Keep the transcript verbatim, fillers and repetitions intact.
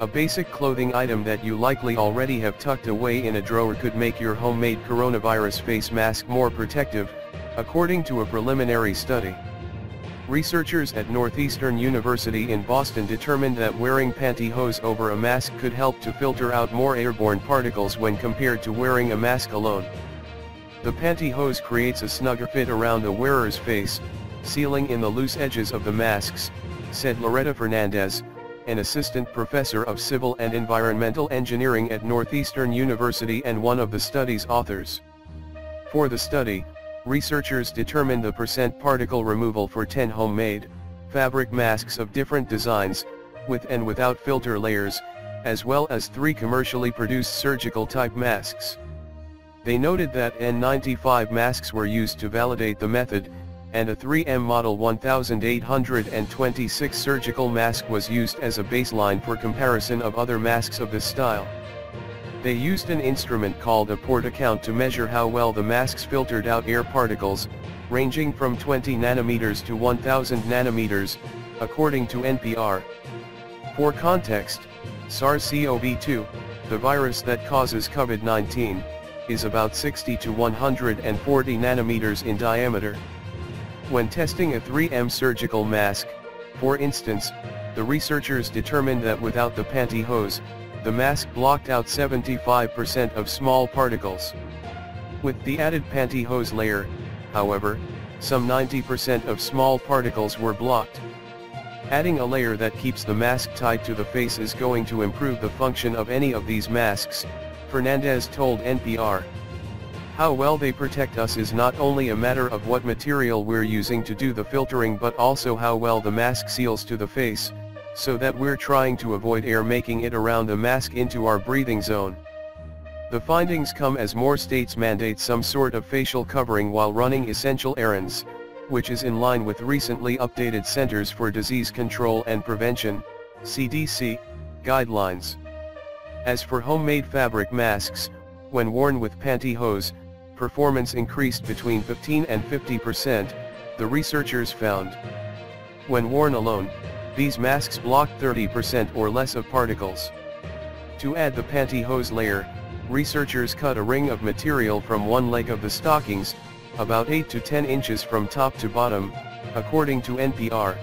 A basic clothing item that you likely already have tucked away in a drawer could make your homemade coronavirus face mask more protective, according to a preliminary study. Researchers at Northeastern University in Boston determined that wearing pantyhose over a mask could help to filter out more airborne particles when compared to wearing a mask alone. The pantyhose creates a snugger fit around the wearer's face, sealing in the loose edges of the masks, said Loretta Fernandez, an assistant professor of civil and environmental engineering at Northeastern University and one of the study's authors. For the study, researchers determined the percent particle removal for ten homemade, fabric masks of different designs, with and without filter layers, as well as three commercially produced surgical-type masks. They noted that N ninety-five masks were used to validate the method, and a three M Model one thousand eight hundred twenty-six surgical mask was used as a baseline for comparison of other masks of this style. They used an instrument called a PortaCount to measure how well the masks filtered out air particles, ranging from twenty nanometers to one thousand nanometers, according to N P R. For context, SARS CoV two, the virus that causes COVID nineteen, is about sixty to one hundred forty nanometers in diameter. When testing a three M surgical mask, for instance, the researchers determined that without the pantyhose, the mask blocked out seventy-five percent of small particles. With the added pantyhose layer, however, some ninety percent of small particles were blocked. Adding a layer that keeps the mask tied to the face is going to improve the function of any of these masks, Fernandez told N P R. How well they protect us is not only a matter of what material we're using to do the filtering but also how well the mask seals to the face, so that we're trying to avoid air making it around the mask into our breathing zone. The findings come as more states mandate some sort of facial covering while running essential errands, which is in line with recently updated Centers for Disease Control and Prevention, C D C, guidelines. As for homemade fabric masks, when worn with pantyhose, performance increased between fifteen and fifty percent, the researchers found. When worn alone, these masks blocked thirty percent or less of particles. To add the pantyhose layer, researchers cut a ring of material from one leg of the stockings, about eight to ten inches from top to bottom, according to N P R.